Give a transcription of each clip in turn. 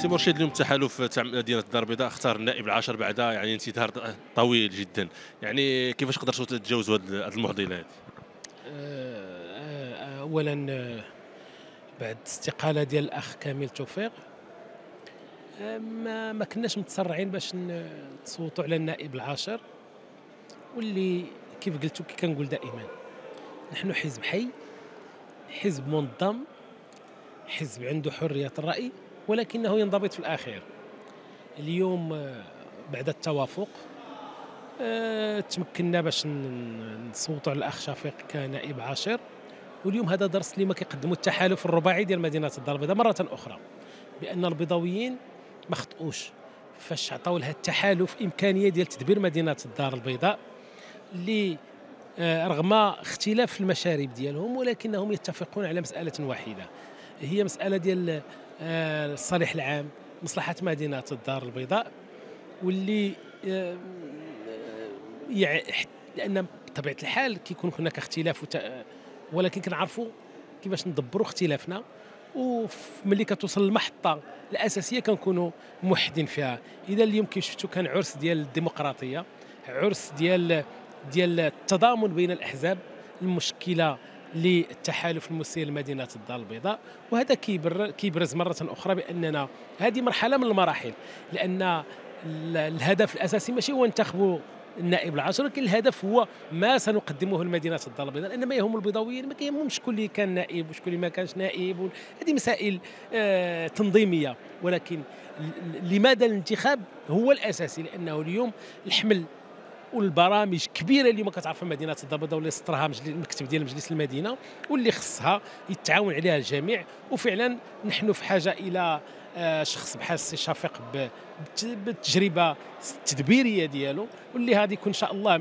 سي مرشد، اليوم التحالف تاع مدينه الدار البيضاء اختار النائب العاشر بعد يعني انتظار طويل جدا، يعني كيفاش قدرتوا تتجاوزوا هذه المعضله هذه؟ اولا بعد الاستقاله ديال الاخ كامل توفيق ما كناش متسرعين باش نصوتوا على النائب العاشر، واللي كيف قلتوا كي كنقول دائما نحن حزب حي، حزب منظم، حزب عنده حرية الرأي، ولكنه ينضبط في الأخير. اليوم بعد التوافق تمكنا باش نصوتوا على الأخ شفيق كنائب عاشر، واليوم هذا درس لما كيقدموا التحالف الرباعي ديال مدينة الدار البيضاء مرة أخرى، بأن البيضاويين ما خطئوش فاش عطاو لها التحالف إمكانية ديال تدبير مدينة الدار البيضاء، اللي رغم اختلاف المشارب ديالهم ولكنهم يتفقون على مسألة واحدة، هي مسألة ديال الصالح العام، مصلحة مدينة الدار البيضاء، واللي لأن بطبيعة الحال كيكون هناك اختلاف ولكن كنعرفوا كيفاش ندبروا اختلافنا، وملي كتوصل المحطة الأساسية كنكونوا موحدين فيها. إذا اليوم كيف شفتوا كان عرس ديال الديمقراطية، عرس ديال التضامن بين الأحزاب، المشكلة للتحالف المسير لمدينة الدار البيضاء، وهذا كيبرز مرة أخرى بأننا هذه مرحلة من المراحل، لأن الهدف الأساسي ماشي هو ننتخبوا النائب العاشر، ولكن الهدف هو ما سنقدمه لمدينة الدار البيضاء، لأن ما يهم البيضاويين ما كيهمهمش شكون اللي كان نائب وشكون اللي ما كانش نائب، هذه مسائل تنظيمية، ولكن لماذا الانتخاب هو الأساسي، لأنه اليوم الحمل والبرامج كبيره اللي ما كتعرفها مدينه الدار البيضاء، واللي سطرها المكتب ديال مجلس المدينه، واللي خصها يتعاون عليها الجميع. وفعلا نحن في حاجه الى شخص بحال السي شفيق بالتجربه التدبيريه ديالو، واللي غادي يكون ان شاء الله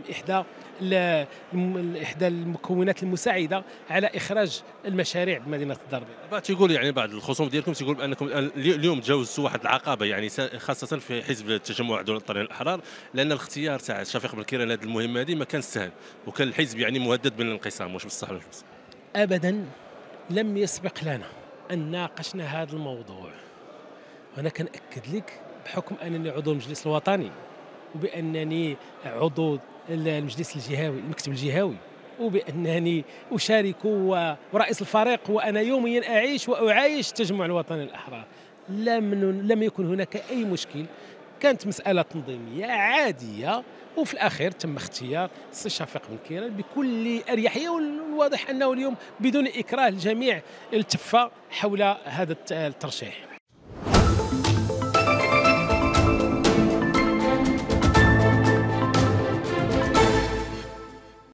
احدى المكونات المساعده على اخراج المشاريع بمدينه الدار البيضاء. تيقول يعني بعض الخصوم ديالكم تيقول بانكم اليوم تجاوزتوا واحد العقبه، يعني خاصه في حزب التجمع الوطني للأحرار، لان الاختيار تاع شفيق بنكيران لهذه المهمه هذه ما كانش سهل، وكان الحزب يعني مهدد بالانقسام، واش بصح ولا مش بصح؟ ابدا لم يسبق لنا ان ناقشنا هذا الموضوع، وانا كنأكد لك بحكم انني عضو المجلس الوطني، وبانني عضو المجلس الجهوي، المكتب الجهوي، وبانني اشارك ورئيس الفريق، وانا يوميا اعيش واعايش التجمع الوطني للأحرار، لم يكن هناك اي مشكل، كانت مسألة تنظيمية عادية، وفي الأخير تم اختيار السي شفيق بنكيران بكل أريحية، والواضح أنه اليوم بدون إكراه الجميع التف حول هذا الترشيح.